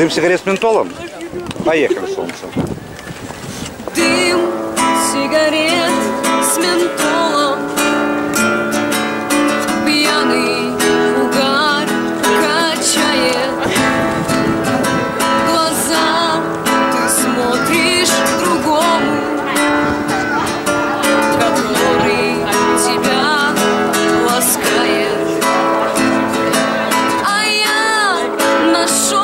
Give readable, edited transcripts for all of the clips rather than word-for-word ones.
Дым сигарет с ментолом? Поехали, солнце. Дым сигарет с ментолом, пьяный угар качает. Глаза ты смотришь другому, который тебя ласкает. А я нашел .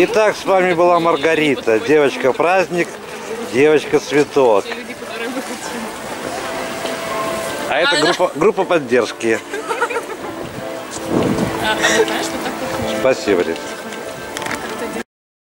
Итак, с вами была Маргарита, девочка-праздник, девочка-цветок. А это группа поддержки. Спасибо, Рита.